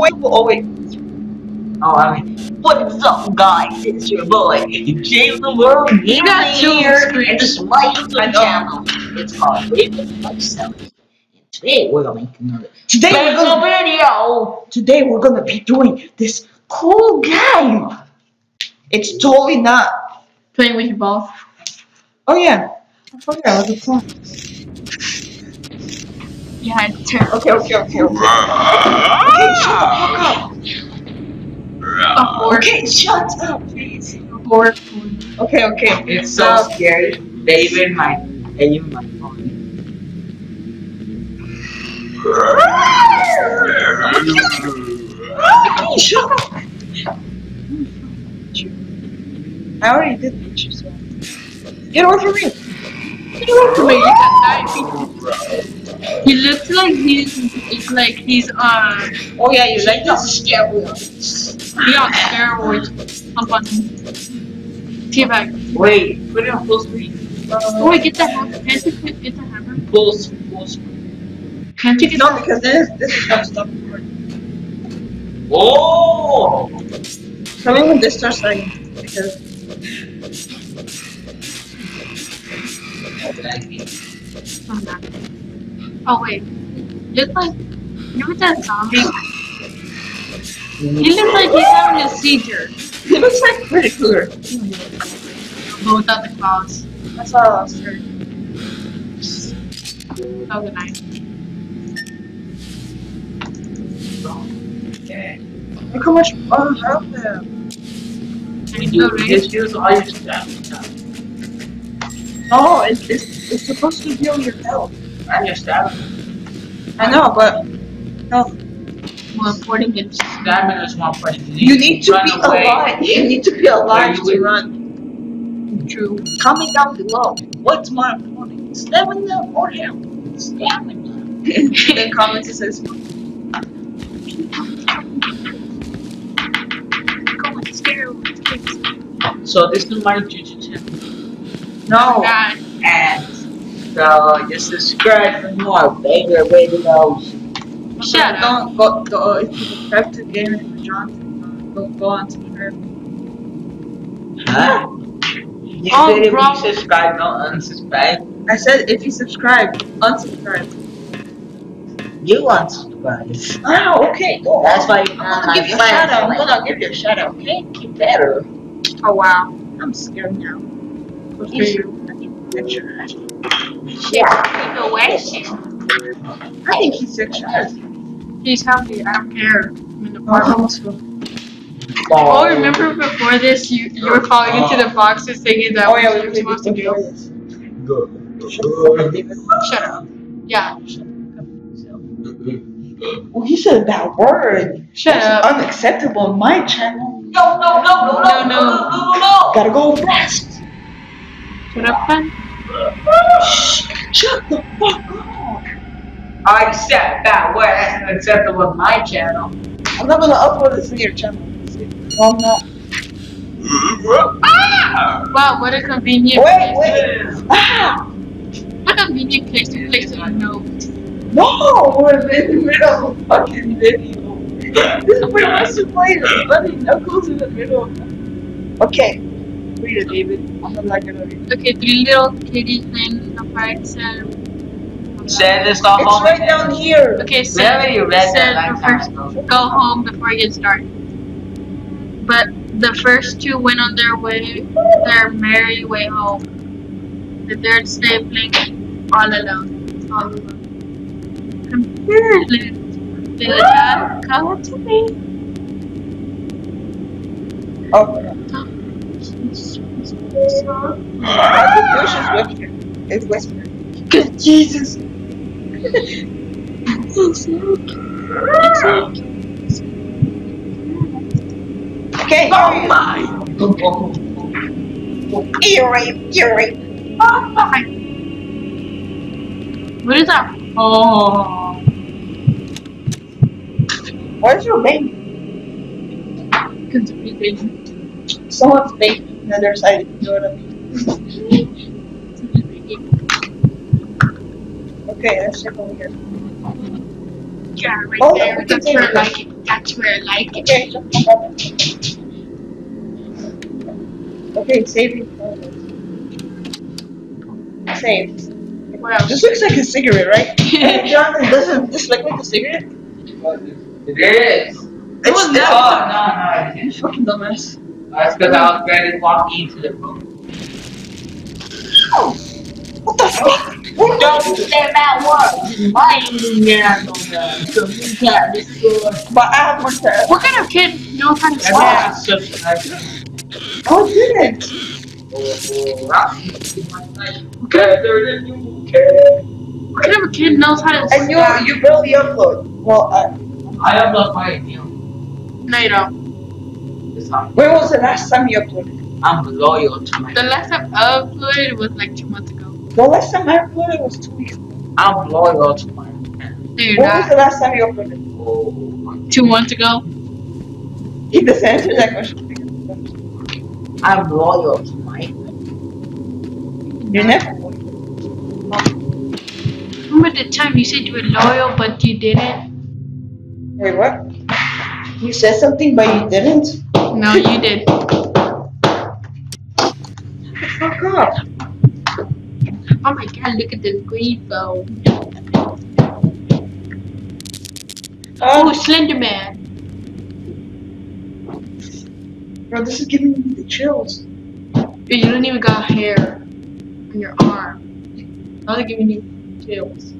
What's up, guys? It's your boy, James the World Gamer here, and this is my YouTube channel. It's called David Myself. And today we're gonna make another video. Today we're gonna be doing this cool game. It's totally not playing with your balls. Oh yeah, I forgot that was a fun. Yeah, okay. Shut the fuck up. Okay, shut up, please. Okay. It's so scary. David might and you might fall. Okay, shut up. I already did pictures. Get away from me. Get away from me. You got 9 feet. He looks like he's oh yeah, you like that scary one. Be on steroids. Pump on him. Teabag. Wait, put it on full screen. Oh, wait, get the hammer. Get the hammer. Full screen. Can't you get the hammer? No, because this is how stuff works. Oh! Tell me when this starts lagging. Because. Oh, wait. Just like. You with that zombie? He looks like he's having a seizure. He looks like Freddy Krueger. But without the clouds. That's all I was heard. Oh, good night. Okay. Look how much fun I have there. Oh, it's supposed to heal your health. I understand. I know, but health. You need to be alive. You need to be alive to run. True. Comment down below. What's more important, stamina or health? Stamina. Then comment it says. So this is my YouTube channel. No. And so just subscribe for more bigger videos. Shut up. Don't go. It's a crafted game for Johnson. Go on to her. Huh? You said if you subscribe, don't unsubscribe. I said if you subscribe, unsubscribe. You unsubscribe. Oh, okay. Go on. That's why I'm gonna give you a shout out. Okay? Get better. Oh wow. I'm scared now. I think he's sexualized. He's healthy, I don't care. I'm in the box. Oh, remember before this, you were falling into the boxes thinking that what you're supposed to do? Shut up. Yeah. Well, he said that word. That's unacceptable on my channel. No. Gotta go fast. Shut up, man. Shut the fuck up. I accept that word as an acceptable on my channel. I'm not gonna upload this to your channel. Well, no. Wow, what a convenient place. Wait. What a convenient place to place on a note. No, we're in the middle of a fucking video. This is where I should play the bloody knuckles in the middle of that. Okay, read it, David. I'm not gonna read it. Okay, 3 little kitty things apart, so. It's right down here. Okay, so go home before you get started. But the first two went on their merry way home. The third stayed playing all alone. I'm fearless. Did a child come to me? I think Bush is whispering. It's whispering. Good Jesus. Okay. Oh my! Eerie. Oh my! What is that? Oh. Where's your baby? Continue baby. Someone's baby on the other side. You know what I mean? Okay, let's check over here. Yeah, right there. That's where I like it. That's where I like it. Okay, save. Save. What else? This looks like a cigarette, right? Jonathan, doesn't this look like a cigarette? It is. It was never. Oh, no, no, it's fucking dumbass. That's because I was ready to walk into the room. Ow! What the fuck? Who don't stand that one? Why yeah, but I have more time. What kind of kid knows how to stand? Oh, didn't. What kind of kid knows how to stand? And you barely upload. Well, I upload my video. No, you don't. When was the last time you uploaded? I'm loyal to my. The last time I uploaded was like 2 months ago. The last time I uploaded was 2 weeks ago. I'm loyal to my. Dude, when was the last time you uploaded? Oh, 2 months ago. He just answered that question. I'm loyal to my. You're never loyal. Remember the time you said you were loyal but you didn't? Wait, what? You said something, but you didn't? No, you did. Fuck up. Oh my god, look at this green bow. Oh, Slenderman. Bro, this is giving me the chills. Dude, you don't even got hair on your arm. Now they're giving me chills.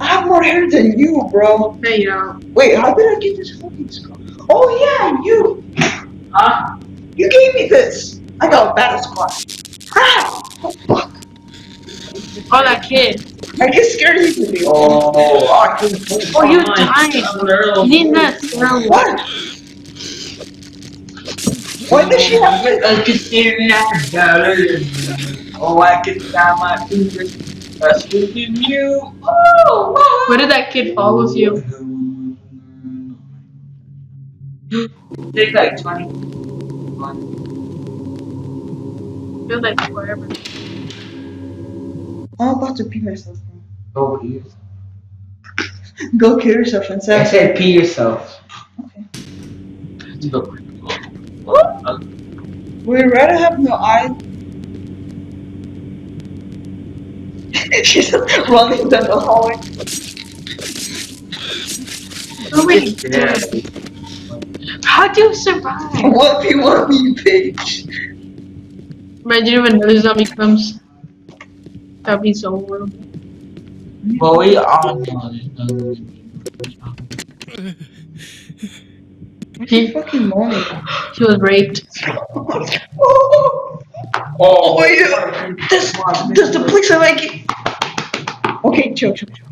I have more hair than you, bro. No, you don't. Wait, how did I get this fucking skull? Oh yeah, you! Huh? You gave me this! I got a battle squad. Ah! Oh fuck! Oh, that kid. That kid scared me to be. Oh, oh, you died! You did not smell what? Why did she have it? I can stand that. Oh, I can find my fingers. That's good in you. Oh! Wow. Where did that kid follow you? Take like 21. Feels like forever. I'm about to pee myself. Go pee yourself. Go kill yourself and say. I said pee yourself. Okay. We'd rather have no eyes. She's running down the hallway. Oh wait. How do you survive? 1v1 bitch. Imagine when another zombie comes. That'd be so horrible. Well, we all know he fucking moaning. He was raped. Oh yeah. This the place I like it. Okay, chill, chill, chill.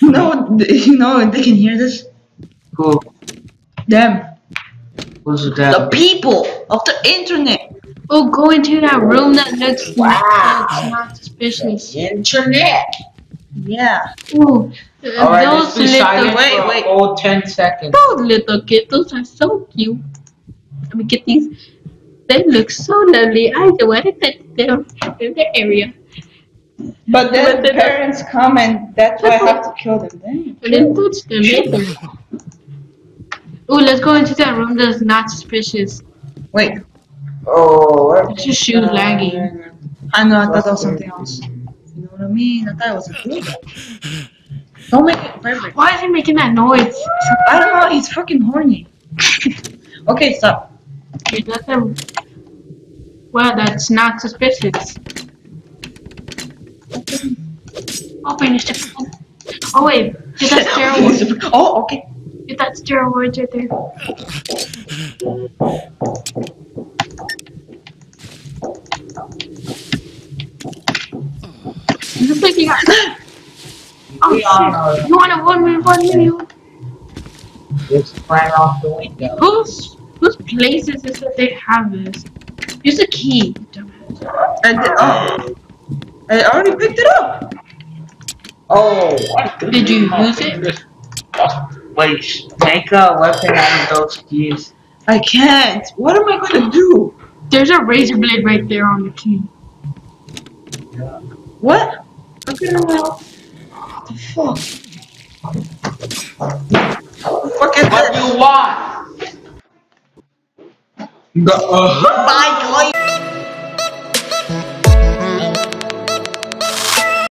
You know they can hear this. Cool. Them. What's that? The people of the internet. Oh, go into that room that looks not suspicious. The internet. Yeah. Ooh. Right, those little. Wait. Oh, 10 seconds. Those little kiddos are so cute. Let me get these. They look so lovely. I don't want to touch them in the area. But then the parents come and that's why I have to kill them. Dang. And then touch them. Oh, let's go into that room that's not suspicious. Wait. Oh, it's just shoot lagging. I know, I thought that was something else. You know what I mean? I thought it was a thing. Don't make it perfect. Why is he making that noise? I don't know, he's fucking horny. Okay, stop. Okay, that's a... Well, that's not suspicious. Open your ship. Oh, wait. Get that steroid. Oh, okay. Get that steroid right there. You look like you got. Oh, shit. You want a 1v1 you? Just fly off the window. Whose place is this that they have this? Use the key, dumbass. I already picked it up! Oh, what? Did you use it? Wait, take a weapon out of those keys. I can't! What am I gonna do? There's a razor blade right there on the key. Yeah. What? Look at her mouth. What the fuck? is what you want. Bye, Joy.